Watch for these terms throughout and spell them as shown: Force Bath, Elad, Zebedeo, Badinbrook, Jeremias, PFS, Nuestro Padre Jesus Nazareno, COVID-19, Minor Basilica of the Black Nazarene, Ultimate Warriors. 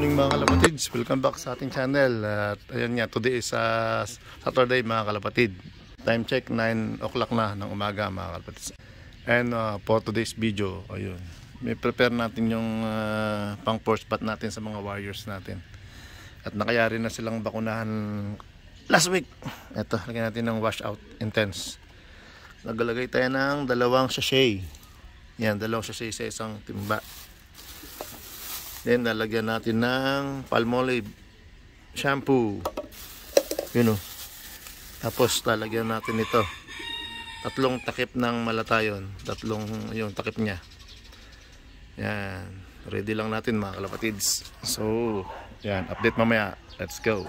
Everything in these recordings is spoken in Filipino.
morning mga kalapatids, welcome back sa ating channel. At ayan nga, today is Saturday mga kalapatid. Time check 9 o'clock na ng umaga mga kalapatids. And for today's video, ayun, may prepare natin yung pang force bath natin sa mga warriors natin. At nakayari na silang bakunahan last week. Ito, lagyan natin ng wash out intense. Nagalagay tayo ng dalawang sachet. Yan, dalawang sachet sa isang timba. Then lalagyan natin ng palmolive shampoo. Yun o. Tapos lalagyan natin ito. Tatlong takip ng malatayon. Tatlong yung takip niya. Yan. Ready lang natin mga kalapatids. So, yan. Update mamaya. Let's go.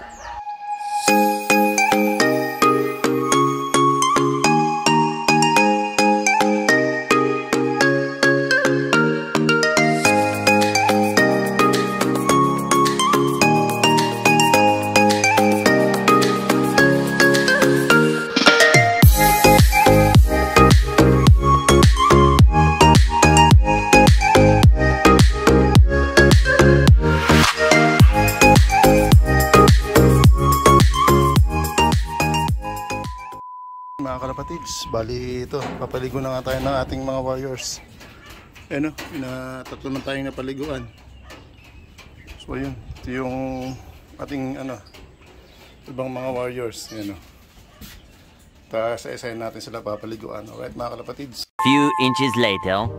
Bali ito, papaligo na nga tayo ng ating mga warriors. Ano, tatlo na tayong napaliguan. So ayun, ito yung ating ibang mga warriors. Ayan o. Tapos isa-isahin natin sila papaliguan. Alright mga kalapatids. Few inches later.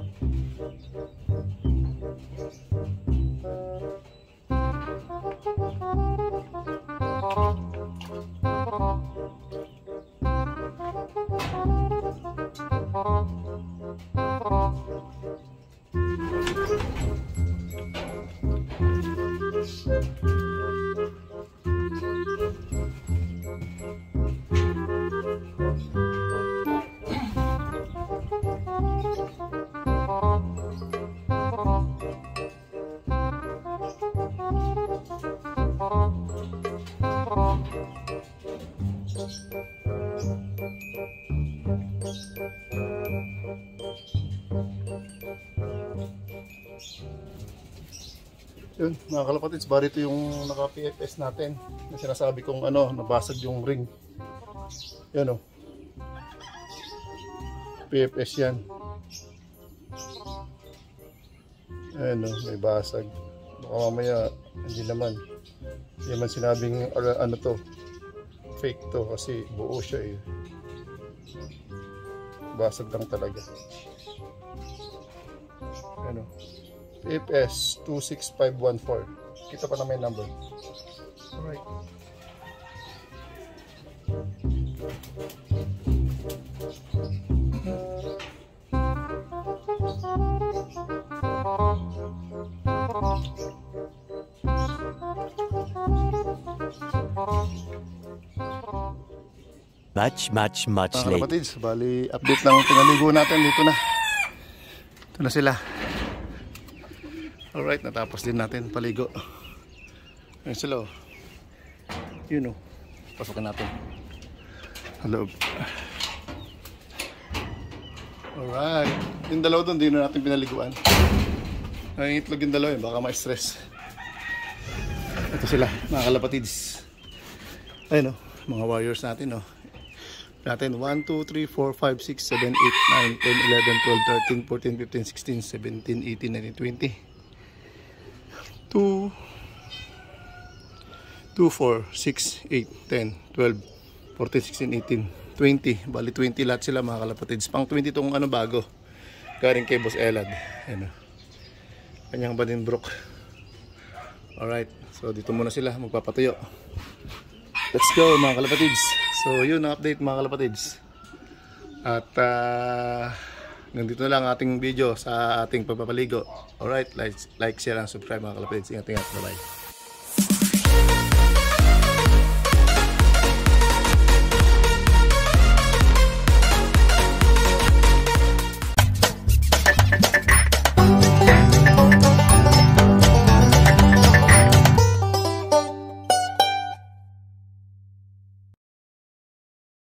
Yun, mga kalapatids, barito yung naka-PFS natin na sinasabi kong nabasag yung ring. Yun o. PFS yan. Ayun o, may basag. Baka mamaya, hindi naman sinabing to, fake to kasi buo siya eh. Basag lang talaga. Ayun o. PFS 26514. Kita pa na may number. Alright. Much late. Kapatids, bali update lang ang pinaligo natin dito na. Ito na sila. Alright, natapos din natin paligo. Ayun sila o. Yun o. Pasokin natin. Hello. Alright. Yung dalawa doon, di na natin pinaliguan. Nangingitlog yung dalawa eh. Baka ma-stress. Ito sila, mga kalapatids. Ayun o. Mga warriors natin o. 1, 2, 3, 4, 5, 6, 7, 8, 9, 10, 11, 12, 13, 14, 15, 16, 17, 18, 19, 20. 2, 4, 6, 8, 10, 12, 14, 16, 18, 20. Bali 20 lahat sila mga kalapatids. Pang 20 itong bago. Garing kay Boss Elad. Ayan o. Kanyang Badinbrook. Alright. So dito muna sila magpapatuyo. Let's go mga kalapatids. So yun ang update mga kalapatids. At nandito na lang ating video sa ating pagpapaligo. Alright, like, share, and subscribe mga kalapatids. Ingat-ingat. Bye-bye.